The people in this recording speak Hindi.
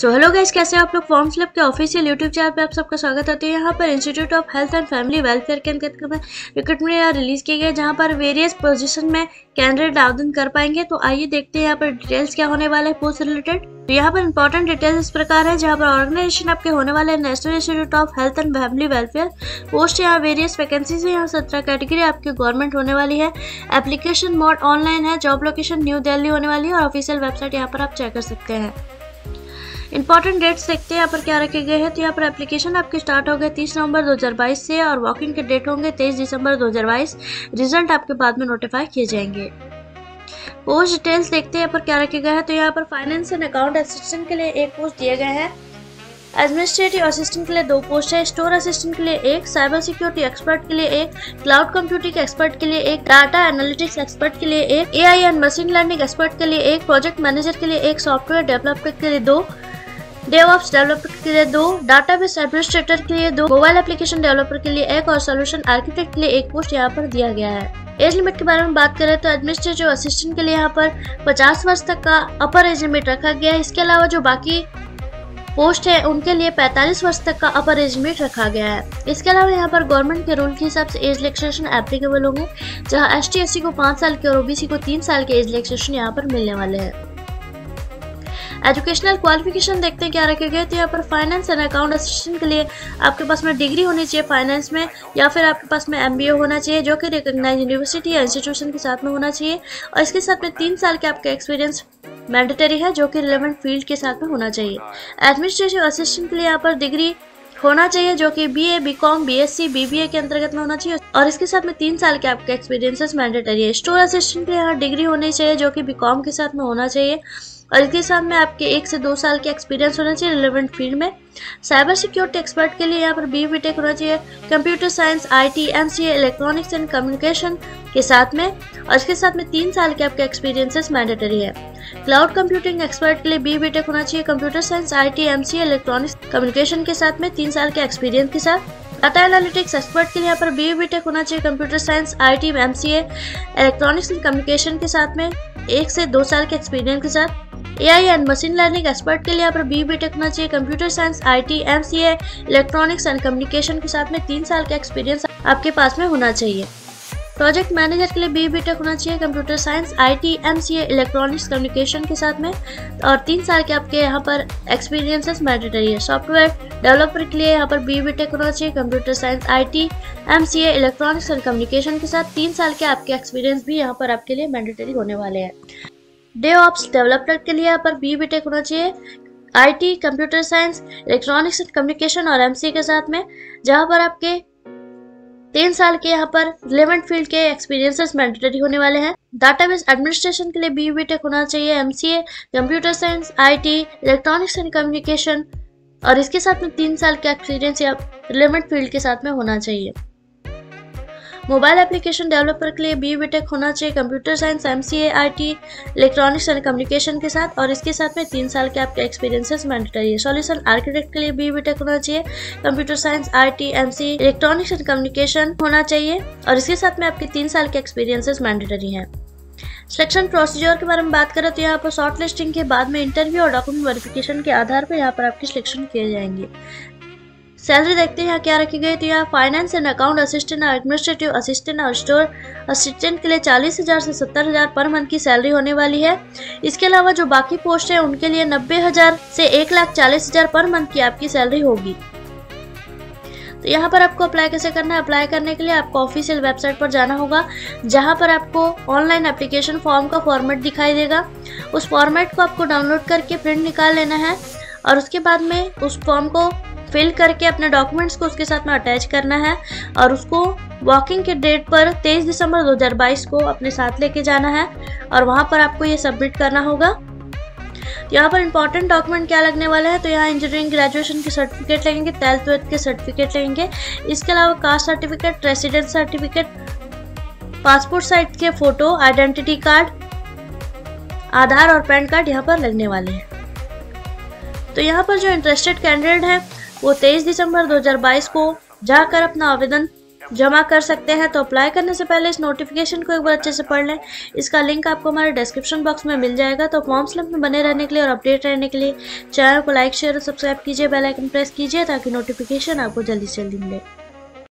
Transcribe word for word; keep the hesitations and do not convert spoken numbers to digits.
सो हेलो गाइस, कैसे आप लोग। फॉर्म्स लैब के ऑफिशियल यूट्यूब चैनल पे आप सबका स्वागत है। तो यहाँ पर institute of health and family welfare के अंतर्गत रिक्रूटमेंट यहाँ रिलीज किया गया, जहाँ पर वेरियस पोजीशन में कैंडिडेट आवेदन कर पाएंगे। तो आइए देखते हैं यहाँ पर डिटेल्स क्या होने वाला है पोस्ट रिलेटेड। तो यहाँ पर इंपॉर्टेंट डिटेल्स इस प्रकार है, जहाँ पर ऑर्गेनाइजेशन आपके होने वाले national institute of health and family welfare. Post यहाँ वेरियस वैकेंसीज है, यहाँ सत्रह कैटेगरी आपकी गवर्नमेंट होने वाली है। एप्लीकेशन मोड ऑनलाइन है, जॉब लोकेशन न्यू दिल्ली होने वाली है और ऑफिशियल वेबसाइट यहाँ पर आप चेक कर सकते हैं। इंपॉर्टेंट डेट्स देखते हैं यहाँ पर क्या रखे गए हैं। तो यहाँ पर एप्लीकेशन आपके स्टार्ट हो गए तीस नवंबर दो हज़ार बाईस से और वॉक इन के डेट होंगे तेईस दिसंबर दो हज़ार बाईस। रिजल्ट आपके बाद में नोटिफाई किए जाएंगे। पोस्ट डिटेल्स देखते हैं यहाँ पर क्या रखे गए हैं। तो यहाँ पर फाइनेंस एंड अकाउंट असिस्टेंट के लिए एक पोस्ट दिए गए हैं, एडमिनिस्ट्रेटिव असिस्टेंट के लिए दो पोस्ट है, स्टोर असिस्टेंट के लिए एक, साइबर सिक्योरिटी एक्सपर्ट के लिए एक, क्लाउड कंप्यूटिंग एक्सपर्ट के लिए एक, डाटा एनालिटिक्स एक्सपर्ट के लिए एक, AI and machine learning expert के लिए एक, प्रोजेक्ट मैनेजर के लिए एक, सॉफ्टवेयर डेवलपर के लिए दो, डेवऑप्स डेवलपर के लिए दो, डाटाबेस एडमिनिस्ट्रेटर के लिए दो, मोबाइल एप्लीकेशन डेवलपर के लिए एक और सॉल्यूशन आर्किटेक्ट के लिए एक पोस्ट यहाँ पर दिया गया है। एज लिमिट के बारे में बात करें तो एडमिनिस्ट्रेटिव असिस्टेंट के लिए यहाँ पर पचास वर्ष तक का अपर एज लिमिट रखा गया है। इसके अलावा जो बाकी पोस्ट है उनके लिए पैंतालीस वर्ष तक का अपर एज लिमिट रखा गया है। इसके अलावा यहाँ पर गवर्नमेंट के रूल के हिसाब से एज रिलैक्सेशन एप्लीकेबल होंगे, जहाँ एस टी एस सी को पाँच साल के और ओबीसी को तीन साल के एज रिलैक्सेशन यहाँ पर मिलने वाले हैं। एजुकेशनल क्वालिफिकेशन देखते हैं क्या रखे गए। तो यहाँ पर फाइनेंस एंड अकाउंट असिस्टेंट के लिए आपके पास में डिग्री होनी चाहिए फाइनेंस में, या फिर आपके पास में एमबीए होना चाहिए जो कि रिकॉग्नाइज यूनिवर्सिटी या इंस्टीट्यूशन के साथ में होना चाहिए, और इसके साथ में तीन साल के आपका एक्सपीरियंस मैंडेटरी है जो कि रिलेवेंट फील्ड के साथ में होना चाहिए। एडमिनिस्ट्रेटिव असिस्टेंट के लिए यहाँ पर डिग्री होना चाहिए जो कि बीए, बीकॉम, बीएससी, बीबीए के अंतर्गत में होना चाहिए और इसके साथ में तीन साल के आपके एक्सपीरियंसेस मैंडेटरी है। स्टोर असिस्टेंट के यहाँ डिग्री होनी चाहिए जो कि बीकॉम के साथ में होना चाहिए और इसके साथ में आपके एक से दो साल के एक्सपीरियंस होना चाहिए रिलेवेंट फील्ड में। साइबर सिक्योरिटी एक्सपर्ट के लिए यहाँ पर बी बी टेक होना चाहिए, computer science, IT, MCA, electronics and communication के साथ में, और इसके साथ में तीन साल के आपके एक्सपीरियंसेस मैंडेटरी है। क्लाउड कंप्यूटिंग एक्सपर्ट के लिए बी बी टेक होना चाहिए, computer science, IT, MCA, electronics, communication के साथ में तीन साल के एक्सपीरियंस के साथ। डाटा एनालिटिक्स एक्सपर्ट के लिए यहाँ पर बी बी टेक होना चाहिए, computer science, IT, MCA, electronics and communication के साथ में एक से दो साल के एक्सपीरियंस के साथ। AI and machine learning expert के लिए यहाँ पर बी बी टेक होना चाहिए, computer science, IT, MCA, electronics and communication के साथ में तीन साल का एक्सपीरियंस आपके पास में होना चाहिए। प्रोजेक्ट मैनेजर के लिए बी बी टेक होना चाहिए, computer science, IT, MCA, electronics, communication के साथ में और तीन साल के आपके यहाँ पर एक्सपीरियंसेस मैंडेटरी है। सॉफ्टवेयर डेवलपर के लिए यहाँ पर बी बी टेक होना चाहिए, computer science, IT, MCA, electronics and communication के साथ तीन साल के आपके एक्सपीरियंस भी यहाँ पर आपके लिए मैंडेटरी होने वाले हैं। डेवऑप्स डेवलपर के लिए यहाँ पर बी बी टेक होना चाहिए, IT, computer science, electronics and communication और एमसीए के साथ में, जहाँ पर आपके तीन साल के यहाँ पर रिलेवेंट फील्ड के एक्सपीरियंसेस मैंडेटरी होने वाले हैं। डाटाबेस एडमिनिस्ट्रेशन के लिए बी बी टेक होना चाहिए, MCA, computer science, IT, electronics and communication और इसके साथ में तीन साल का एक्सपीरियंस रिलेवेंट फील्ड के साथ में होना चाहिए। मोबाइल एप्लीकेशन डेवलपर के लिए बी बी टेक होना चाहिए, computer science, MCA, IT, electronics and communication के साथ और इसके साथ में तीन साल के आपके एक्सपीरियंसेस मैंडेटरी है। सॉल्यूशन आर्किटेक्ट के लिए बी बी टेक होना चाहिए, computer science, IT, MCA, electronics and communication होना चाहिए और इसके साथ में आपके तीन साल के एक्सपीरियंसेस मैंडेटरी हैं। सिलेक्शन प्रोसीजर के बारे में बात करें तो यहाँ पर शॉर्ट लिस्टिंग के बाद में इंटरव्यू और डॉक्यूमेंट वेरिफिकेशन के आधार पर यहाँ पर आपके सिलेक्शन किए जाएंगे। सैलरी देखते हैं यहाँ क्या रखी गई। तो यहाँ फाइनेंस एंड अकाउंट असिस्टेंट और एडमिनिस्ट्रेटिव असिस्टेंट और स्टोर असिस्टेंट के लिए चालीस हज़ार से सत्तर हज़ार पर मंथ की सैलरी होने वाली है। इसके अलावा जो बाकी पोस्ट है उनके लिए नब्बे हज़ार से एक लाख चालीस हज़ार पर मंथ की आपकी सैलरी होगी। तो यहाँ पर आपको अप्लाई कैसे करना है। अप्लाई करने के लिए आपको ऑफिशियल वेबसाइट पर जाना होगा, जहाँ पर आपको ऑनलाइन एप्लीकेशन फॉर्म का फॉर्मेट दिखाई देगा। उस फॉर्मेट को आपको डाउनलोड करके प्रिंट निकाल लेना है और उसके बाद में उस फॉर्म को फिल करके अपने डॉक्यूमेंट्स को उसके साथ में अटैच करना है और उसको वॉकिंग के डेट पर तेईस दिसंबर दो हज़ार बाईस को अपने साथ लेके जाना है और वहां पर आपको ये सबमिट करना होगा। यहाँ पर इंपॉर्टेंट डॉक्यूमेंट क्या लगने वाला है। तो यहाँ इंजीनियरिंग ग्रेजुएशन के सर्टिफिकेट लगेंगे, ट्वेल्थ ट्वेल्थ के सर्टिफिकेट लगेंगे, इसके अलावा caste certificate, residence certificate, passport size के फोटो, आइडेंटिटी कार्ड, आधार और पैन कार्ड यहाँ पर लगने वाले हैं। तो यहाँ पर जो इंटरेस्टेड कैंडिडेट हैं वो तेईस दिसंबर दो हज़ार बाईस को जाकर अपना आवेदन जमा कर सकते हैं। तो अप्लाई करने से पहले इस नोटिफिकेशन को एक बार अच्छे से पढ़ लें। इसका लिंक आपको हमारे डिस्क्रिप्शन बॉक्स में मिल जाएगा। तो फॉर्म स्लिप में बने रहने के लिए और अपडेट रहने के लिए चैनल को लाइक, शेयर और सब्सक्राइब कीजिए, बेल आइकन प्रेस कीजिए ताकि नोटिफिकेशन आपको जल्दी से जल्दी मिले।